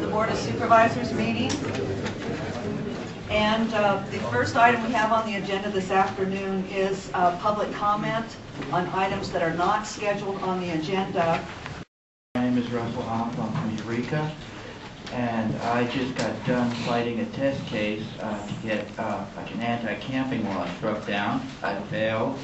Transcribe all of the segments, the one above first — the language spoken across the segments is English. the Board of Supervisors meeting. And the first item we have on the agenda this afternoon is public comment on items that are not scheduled on the agenda. My name is Russ Hopf. I'm from Eureka, and I just got done fighting a test case to get like an anti-camping law struck down. I failed.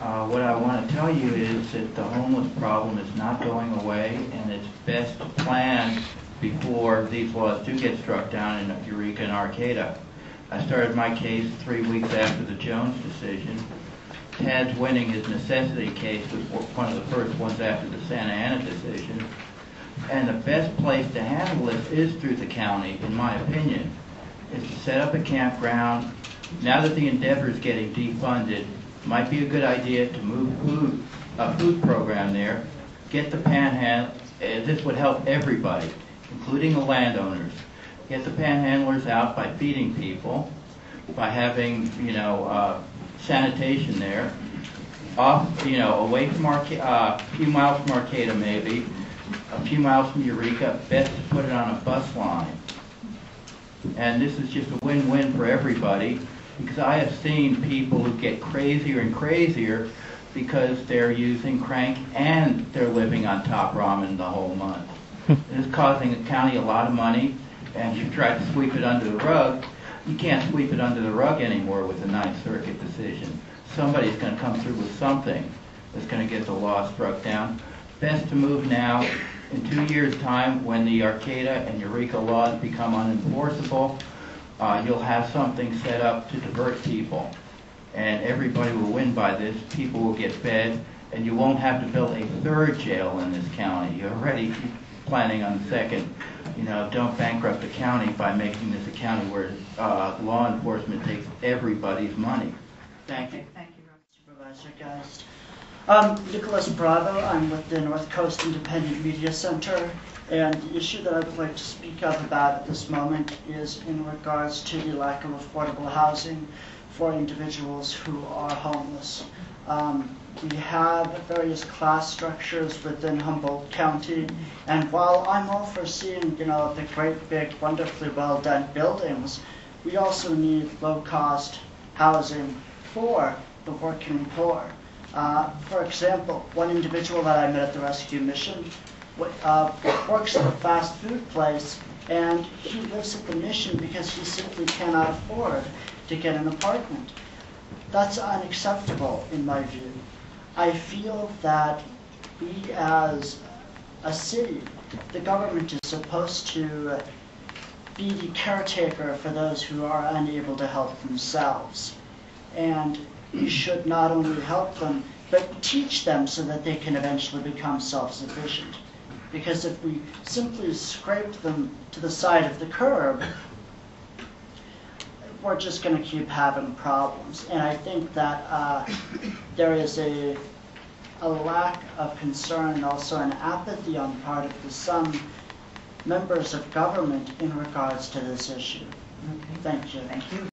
What I want to tell you is that the homeless problem is not going away, and it's best planned before these laws do get struck down in Eureka and Arcata. I started my case 3 weeks after the Jones decision. Tad's winning his necessity case was one of the first ones after the Santa Ana decision. And the best place to handle this is through the county, in my opinion, is to set up a campground. Now that the Endeavor is getting defunded, might be a good idea to move a food program there, get the panhandlers, this would help everybody, including the landowners, get the panhandlers out by feeding people, by having, sanitation there, off, away from a few miles from Arcata maybe, a few miles from Eureka, best to put it on a bus line. And this is just a win-win for everybody, because I have seen people who get crazier and crazier because they're using crank and they're living on top ramen the whole month. It's causing the county a lot of money, and you try to sweep it under the rug. You can't sweep it under the rug anymore with the Ninth Circuit decision. Somebody's going to come through with something that's going to get the law struck down. Best to move now. In 2 years' time, when the Arcata and Eureka laws become unenforceable, you'll have something set up to divert people. And everybody will win by this. People will get fed, and you won't have to build a third jail in this county. You're already planning on the second. Don't bankrupt the county by making this a county where law enforcement takes everybody's money. Thank you. Thank you, Supervisor Geist. Nicholas Bravo. I'm with the North Coast Independent Media Center, and the issue that I would like to speak up about at this moment is in regards to the lack of affordable housing for individuals who are homeless. We have various class structures within Humboldt County, and while I'm all for seeing, the great big, wonderfully well done buildings, we also need low cost housing for the working poor. For example, one individual that I met at the rescue mission works at a fast food place, and he lives at the mission because he simply cannot afford to get an apartment. That's unacceptable in my view. I feel that we as a city, the government is supposed to be the caretaker for those who are unable to help themselves. And you should not only help them, but teach them so that they can eventually become self-sufficient. Because if we simply scrape them to the side of the curb, we're just going to keep having problems. And I think that there is a lack of concern and also an apathy on the part of some members of government in regards to this issue. Okay. Thank you. Thank you.